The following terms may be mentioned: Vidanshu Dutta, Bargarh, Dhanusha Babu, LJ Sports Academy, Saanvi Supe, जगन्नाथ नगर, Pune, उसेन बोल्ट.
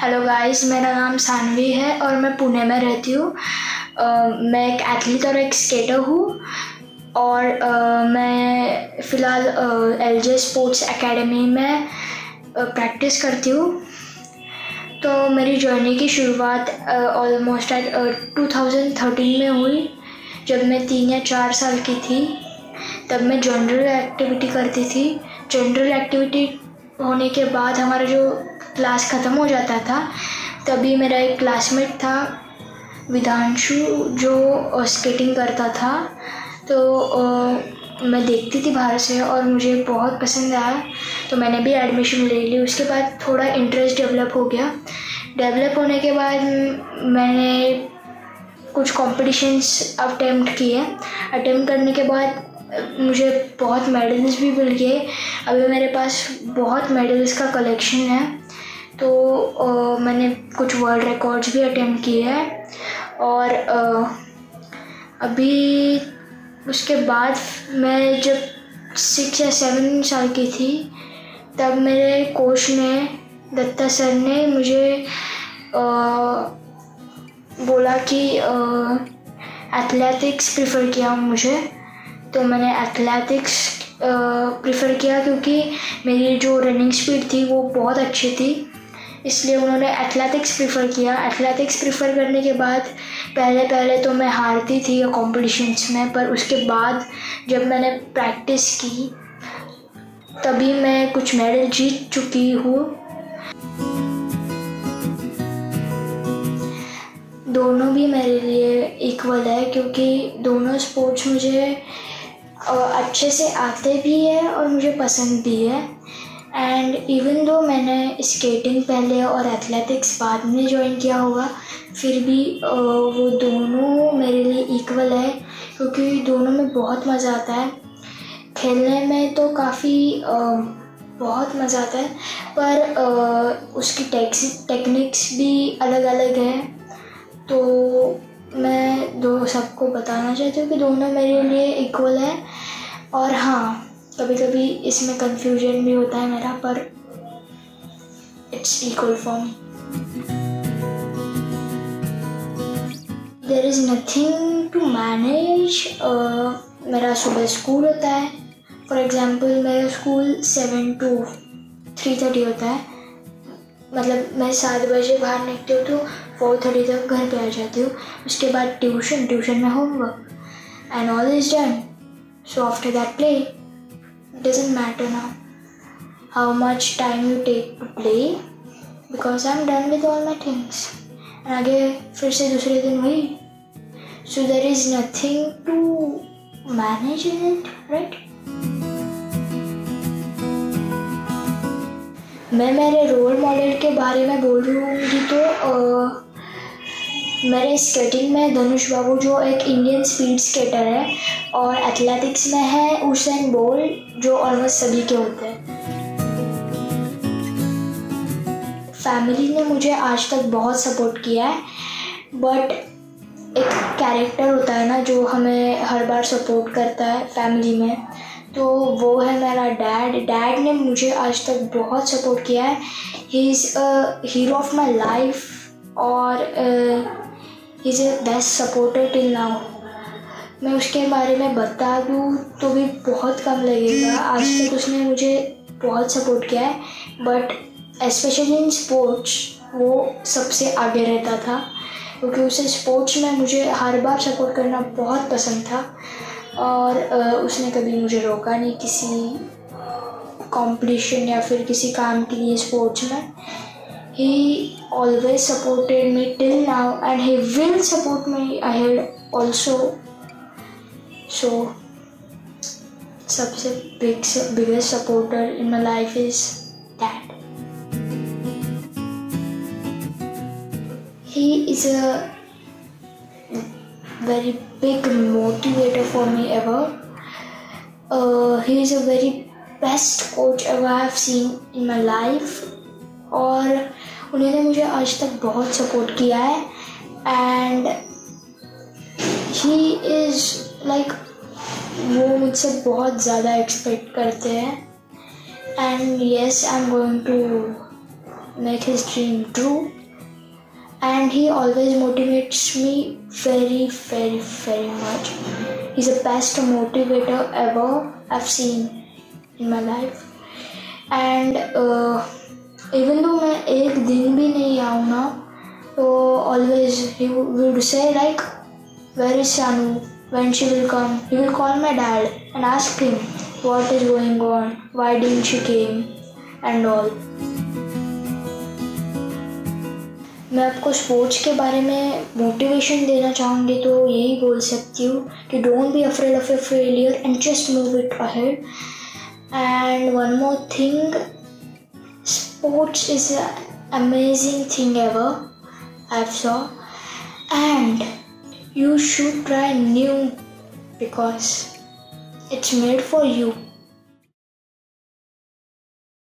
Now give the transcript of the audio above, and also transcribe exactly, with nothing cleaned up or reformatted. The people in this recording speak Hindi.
हेलो गाइस, मेरा नाम सानवी है और मैं पुणे में रहती हूँ। मैं एक एथलीट और एक स्केटर हूँ और आ, मैं फ़िलहाल एलजे स्पोर्ट्स एकेडमी में आ, प्रैक्टिस करती हूँ। तो मेरी जर्नी की शुरुआत almost eight two thousand thirteen में हुई, जब मैं तीन या चार साल की थी। तब मैं जनरल एक्टिविटी करती थी। जनरल एक्टिविटी होने के बाद हमारा जो क्लास ख़त्म हो जाता था, तभी मेरा एक क्लासमेट था विदांशु, जो स्केटिंग करता था। तो मैं देखती थी बाहर से और मुझे बहुत पसंद आया, तो मैंने भी एडमिशन ले ली। उसके बाद थोड़ा इंटरेस्ट डेवलप हो गया। डेवलप होने के बाद मैंने कुछ कॉम्पिटिशन्स अटेम्प्ट किए। अटेम्प्ट करने के बाद मुझे बहुत मेडल्स भी मिल गए। अभी मेरे पास बहुत मेडल्स का कलेक्शन है। तो आ, मैंने कुछ वर्ल्ड रिकॉर्ड्स भी अटेम्प्ट किए हैं। और आ, अभी उसके बाद मैं जब सिक्स या सेवन साल की थी, तब मेरे कोच ने, दत्ता सर ने मुझे आ, बोला कि एथलेटिक्स प्रेफर किया मुझे। तो मैंने एथलेटिक्स प्रेफर किया क्योंकि मेरी जो रनिंग स्पीड थी वो बहुत अच्छी थी, इसलिए उन्होंने एथलेटिक्स प्रेफर किया। एथलेटिक्स प्रेफर करने के बाद पहले पहले तो मैं हारती थी कॉम्पिटिशन्स में, पर उसके बाद जब मैंने प्रैक्टिस की तभी मैं कुछ मेडल जीत चुकी हूँ। दोनों भी मेरे लिए इक्वल है क्योंकि दोनों स्पोर्ट्स मुझे अच्छे से आते भी है और मुझे पसंद भी है। एंड इवन दो मैंने स्केटिंग पहले और एथलेटिक्स बाद में ज्वाइन किया होगा, फिर भी वो दोनों मेरे लिए इक्वल है क्योंकि दोनों में बहुत मज़ा आता है। खेलने में तो काफ़ी बहुत मज़ा आता है, पर उसकी टेक्निक्स भी अलग अलग है। तो मैं दो सबको बताना चाहती हूँ कि दोनों मेरे लिए इक्वल है। और हाँ, कभी कभी इसमें कंफ्यूजन भी होता है मेरा, पर it's equal for me. There is nothing to manage. मेरा सुबह स्कूल होता है। फॉर एग्ज़ाम्पल, मेरा school seven to three thirty होता है। मतलब मैं सात बजे बाहर निकलती हूँ तो फोर थर्टी तक घर पे आ जाती हूँ। उसके बाद ट्यूशन ट्यूशन में homework and all is done. So after that play, doesn't matter now how much time you take to play because I'm done with all my things and आगे फिर से दूसरे दिन वही। So there is nothing to manage in it, right? मैं मेरे रोल मॉडल के बारे में बोलूँगी तो uh, मेरे स्केटिंग में धनुष बाबू, जो एक इंडियन स्पीड स्केटर है, और एथलेटिक्स में है उसेन बोल्ट, जो ऑलमोस्ट सभी के होते हैं। फैमिली ने मुझे आज तक बहुत सपोर्ट किया है, बट एक कैरेक्टर होता है ना जो हमें हर बार सपोर्ट करता है फैमिली में, तो वो है मेरा डैड। डैड ने मुझे आज तक बहुत सपोर्ट किया है। He is a hero of my life और he is a best supporter till now. मैं उसके बारे में बता दूँ तो भी बहुत कम लगेगा। आज तक उसने मुझे बहुत सपोर्ट किया है, बट स्पेशली इन स्पोर्ट्स वो सबसे आगे रहता था क्योंकि उसे स्पोर्ट्स में मुझे हर बार सपोर्ट करना बहुत पसंद था। और उसने कभी मुझे रोका नहीं किसी कॉम्पिटिशन या फिर किसी काम के लिए स्पोर्ट्स में। He always supported me till now and he will support me ahead also. So सबसे big biggest supporter in my life is dad. He is a very big motivator for me ever. He is a very best coach ever I have seen in my life और उन्होंने मुझे आज तक बहुत सपोर्ट किया है। And he is like like, वो मुझसे बहुत ज़्यादा एक्सपेक्ट करते हैं। And yes, I am going to make his dream true, and he always motivates me very, very, very much. He's the best motivator ever I've seen in my life. And uh, even though मैं एक दिन भी नहीं आऊँ ना, तो always he would say like, where is Saanvi? When she will come? He will call my dad and ask him what is going on, why didn't she came and all. मैं आपको स्पोर्ट्स के बारे में मोटिवेशन देना चाहूँगी तो यही बोल सकती हूँ कि don't be afraid of your failure and just move it ahead. And one more thing, sports is amazing thing ever I saw, and you should try new because it's made for you.